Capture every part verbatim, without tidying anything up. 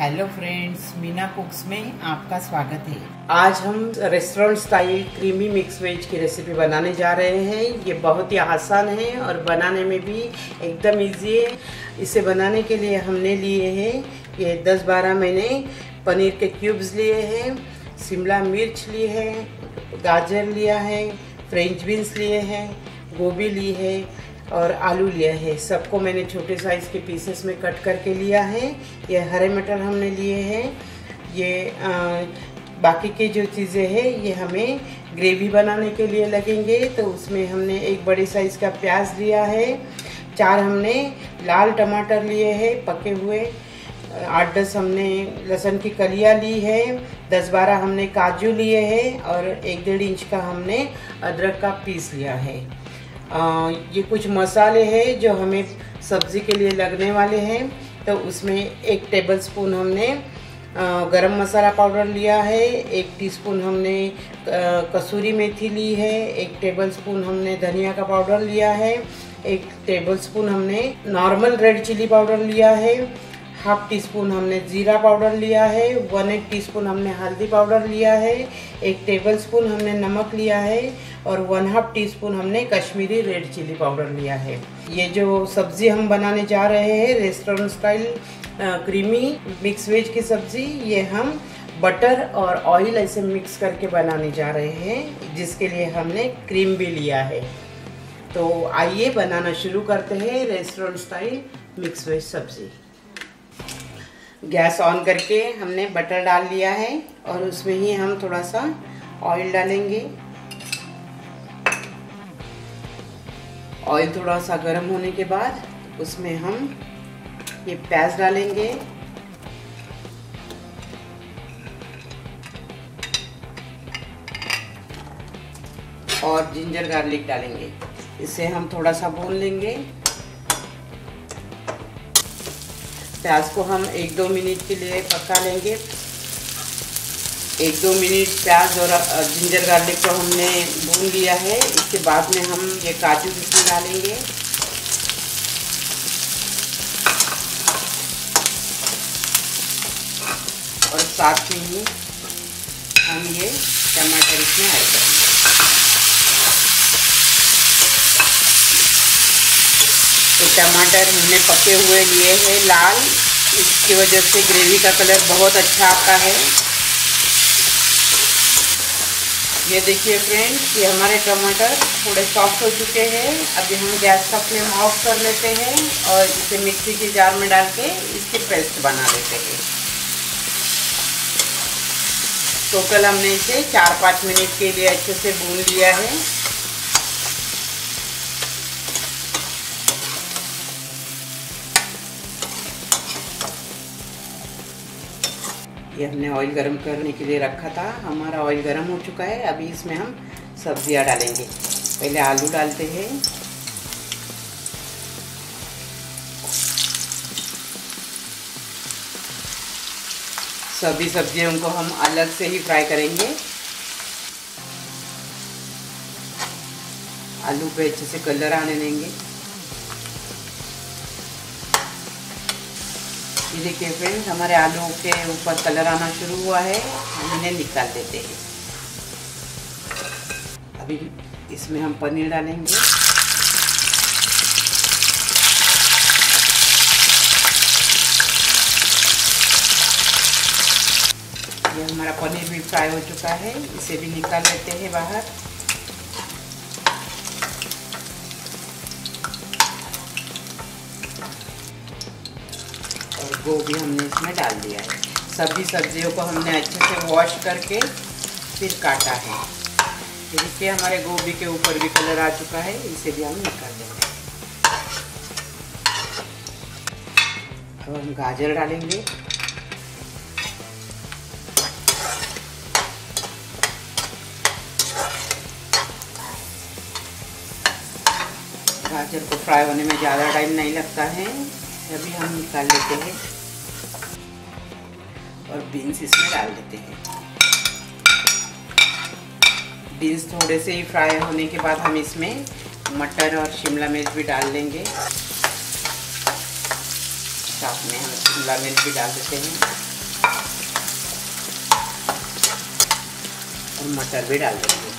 Hello friends, Meena कुक्स में आपका स्वागत है। आज हम restaurant style creamy mix veg की रेसिपी बनाने जा रहे हैं। ये बहुत ही आसान है और बनाने में भी एकदम इजी है। इसे बनाने के लिए हमने लिए हैं ये दस बारह मैंने पनीर के क्यूब्स लिए हैं, शिमला मिर्च ली है, गाजर लिया है, फ्रेंच बीन्स लिए हैं, गोभी ली है और आलू लिया है। सबको मैंने छोटे साइज़ के पीसेस में कट करके लिया है। ये हरे मटर हमने लिए हैं। ये आ, बाकी के जो चीज़ें हैं ये हमें ग्रेवी बनाने के लिए लगेंगे, तो उसमें हमने एक बड़े साइज़ का प्याज लिया है, चार हमने लाल टमाटर लिए हैं पके हुए, आठ दस हमने लहसुन की कलियाँ ली है, दस बारह हमने काजू लिए हैं और एक डेढ़ इंच का हमने अदरक का पीस लिया है। आ, ये कुछ मसाले हैं जो हमें सब्ज़ी के लिए लगने वाले हैं। तो उसमें एक टेबलस्पून हमने आ, गरम मसाला पाउडर लिया है, एक टीस्पून हमने आ, कसूरी मेथी ली है, एक टेबलस्पून हमने धनिया का पाउडर लिया है, एक टेबलस्पून हमने नॉर्मल रेड चिली पाउडर लिया है, हाफ टी स्पून हमने जीरा पाउडर लिया है, वन एक टी स्पून हमने हल्दी पाउडर लिया है, एक टेबलस्पून हमने नमक लिया है और वन हाफ टी स्पून हमने कश्मीरी रेड चिली पाउडर लिया है। ये जो सब्ज़ी हम बनाने जा रहे हैं restaurant style creamy mix veg की सब्ज़ी, ये हम बटर और ऑयल ऐसे मिक्स करके बनाने जा रहे हैं, जिसके लिए हमने क्रीम भी लिया है। तो आइए बनाना शुरू करते हैं रेस्टोरेंट स्टाइल मिक्स वेज सब्ज़ी। गैस ऑन करके हमने बटर डाल लिया है और उसमें ही हम थोड़ा सा ऑयल डालेंगे। ऑयल थोड़ा सा गर्म होने के बाद उसमें हम ये प्याज डालेंगे, और जिंजर गार्लिक डालेंगे। इसे हम थोड़ा सा भून लेंगे। प्याज को हम एक दो मिनट के लिए पका लेंगे। एक दो मिनट प्याज और जिंजर गार्लिक को हमने भून लिया है। इसके बाद में हम ये काजू इसमें डालेंगे। और साथ में ही हम ये टमाटर इसमें ऐड करेंगे। तो टमाटर हमने पके हुए लिए हैं लाल, इसकी वजह से ग्रेवी का कलर बहुत अच्छा आता है। ये देखिए फ्रेंड्स, ये हमारे टमाटर थोड़े सॉफ्ट हो चुके हैं। अभी हम गैस का फ्लेम ऑफ कर लेते हैं और इसे मिक्सी के जार में डाल के इसकी पेस्ट बना लेते हैं। टोटल हमने इसे चार पाँच मिनट के लिए अच्छे से भून लिया है। ये हमने ऑयल गरम करने के लिए रखा था, हमारा ऑयल गरम हो चुका है। अभी इसमें हम सब्जियां डालेंगे। पहले आलू डालते हैं, सभी सब्जियों को हम अलग से ही फ्राई करेंगे। आलू पे अच्छे से कलर आने देंगे। ये देखिए फ्रेंड्स, हमारे आलू के ऊपर कलर आना शुरू हुआ है, हम इन्हें निकाल देते हैं। अभी इसमें हम पनीर डालेंगे। ये हमारा पनीर भी फ्राई हो चुका है, इसे भी निकाल लेते हैं बाहर। गोभी हमने इसमें डाल दिया है। सभी सब्जियों को हमने अच्छे से वॉश करके फिर काटा है। देखिए हमारे गोभी के ऊपर भी कलर आ चुका है, इसे भी हम निकाल देंगे। अब हम गाजर डालेंगे। गाजर को फ्राई होने में ज़्यादा टाइम नहीं लगता है, अभी हम निकाल लेते हैं। और बीन्स इसमें डाल देते हैं। बीन्स थोड़े से ही फ्राई होने के बाद हम इसमें मटर और शिमला मिर्च भी डाल देंगे। साथ में हम शिमला मिर्च भी डाल देते हैं। और मटर भी डाल देंगे।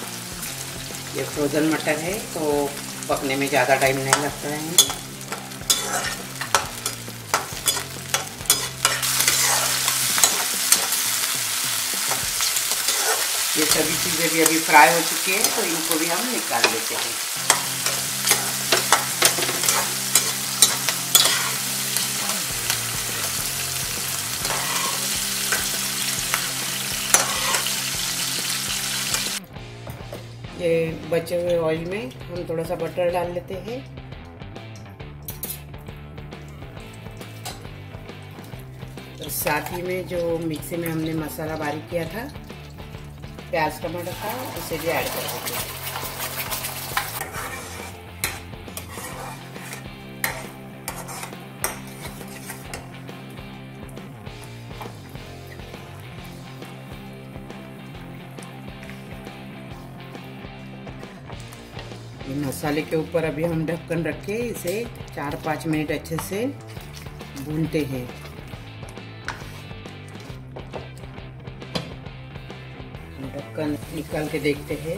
ये फ्रोजन मटर है तो पकने में ज़्यादा टाइम नहीं लगता है। ये सभी चीज़ें भी अभी फ्राई हो चुकी हैं तो इनको भी हम निकाल लेते हैं। ये बचे हुए ऑयल में हम थोड़ा सा बटर डाल लेते हैं। तो साथ ही में जो मिक्सी में हमने मसाला बारीक किया था, प्याज टमाटर का, उसे भी ऐड कर देते हैं। मसाले के ऊपर अभी हम ढक्कन रख के इसे चार पाँच मिनट अच्छे से भूनते हैं। ढक्कन निकाल के देखते हैं।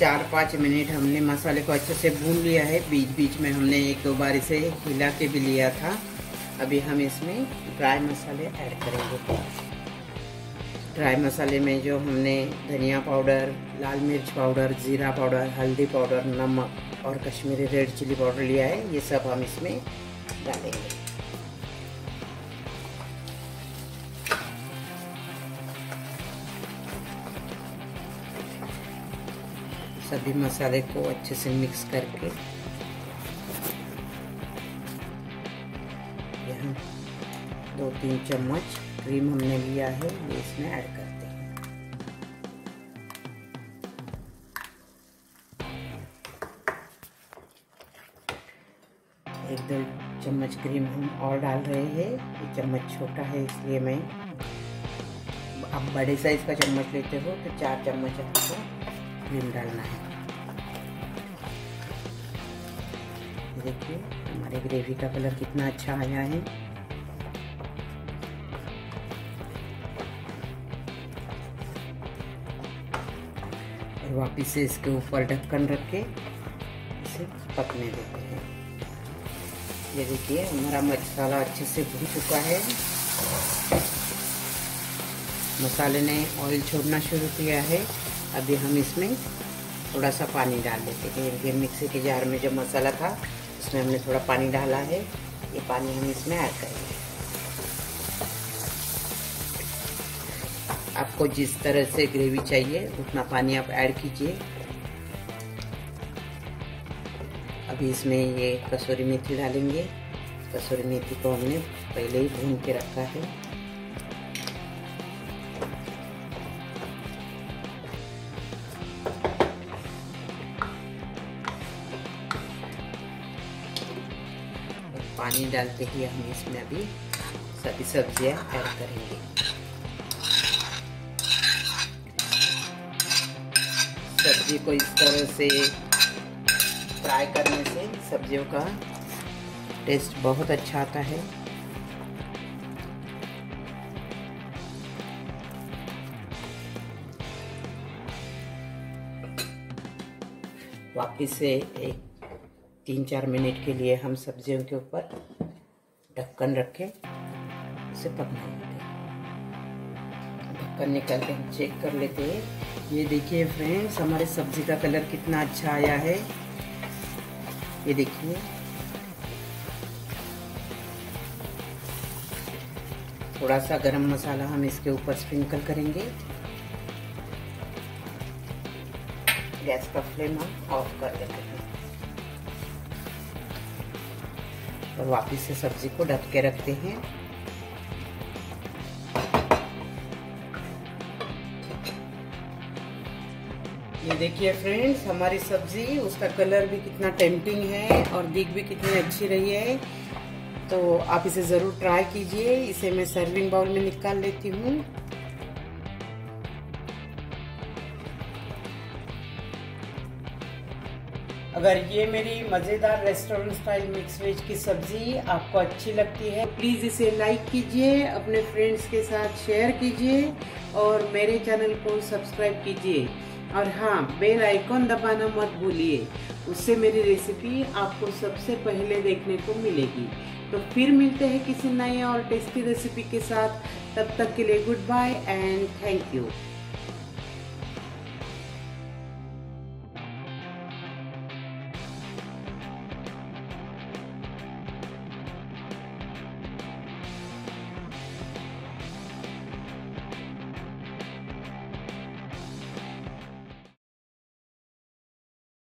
चार पाँच मिनट हमने मसाले को अच्छे से भून लिया है। बीच बीच में हमने एक दो बार इसे हिला के भी लिया था। अभी हम इसमें ड्राई मसाले ऐड करेंगे। ड्राई मसाले में जो हमने धनिया पाउडर, लाल मिर्च पाउडर, जीरा पाउडर, हल्दी पाउडर, नमक और कश्मीरी रेड चिली पाउडर लिया है, ये सब हम इसमें डालेंगे। सभी मसाले को अच्छे से मिक्स करके यहाँ दो तीन चम्मच क्रीम हमने लिया है, ये इसमें ऐड करते हैं। एक दो चम्मच क्रीम हम और डाल रहे हैं। ये चम्मच छोटा है इसलिए मैं, आप बड़े साइज का चम्मच लेते हो तो चार चम्मच आपको क्रीम डालना है। देखिए हमारे ग्रेवी का कलर कितना अच्छा आया है। और वापस से इसके ऊपर ढक्कन रख के इसे पकने देते हैं। ये देखिए हमारा मसाला अच्छे से भून चुका है। मसाले ने ऑयल छोड़ना शुरू किया है। अभी हम इसमें थोड़ा सा पानी डाल देते हैं। ये मिक्सी के जार में जो मसाला था उसमें हमने थोड़ा पानी डाला है, ये पानी हम इसमें ऐड करेंगे। आपको जिस तरह से ग्रेवी चाहिए उतना पानी आप ऐड कीजिए। अभी इसमें ये कसूरी मेथी डालेंगे। कसूरी मेथी को हमने पहले ही भून के रखा है। पानी डालते ही हम इसमें अभी सभी सब्जियां ऐड करेंगे। सब्जी को इस तरह से फ्राई करने से सब्जियों का टेस्ट बहुत अच्छा आता है। वापस से एक तीन चार मिनट के लिए हम सब्जियों के ऊपर ढक्कन रख के उसे पकने देते हैं। ढक्कन निकाल के हम चेक कर लेते हैं। ये देखिए फ्रेंड्स हमारे सब्जी का कलर कितना अच्छा आया है। ये देखिए थोड़ा सा गरम मसाला हम इसके ऊपर स्प्रिंकल करेंगे। गैस का फ्लेम हम ऑफ कर देते हैं और वापस से सब्जी को ढक के रखते हैं। ये देखिए फ्रेंड्स हमारी सब्जी, उसका कलर भी कितना टेम्पटिंग है और दिख भी कितनी अच्छी रही है। तो आप इसे ज़रूर ट्राई कीजिए। इसे मैं सर्विंग बाउल में निकाल लेती हूँ। अगर ये मेरी मज़ेदार रेस्टोरेंट स्टाइल मिक्स वेज की सब्ज़ी आपको अच्छी लगती है प्लीज़ इसे लाइक कीजिए, अपने फ्रेंड्स के साथ शेयर कीजिए और मेरे चैनल को सब्सक्राइब कीजिए। और हाँ, बेल आइकॉन दबाना मत भूलिए, उससे मेरी रेसिपी आपको सबसे पहले देखने को मिलेगी। तो फिर मिलते हैं किसी नए और टेस्टी रेसिपी के साथ, तब तक के लिए goodbye and thank you.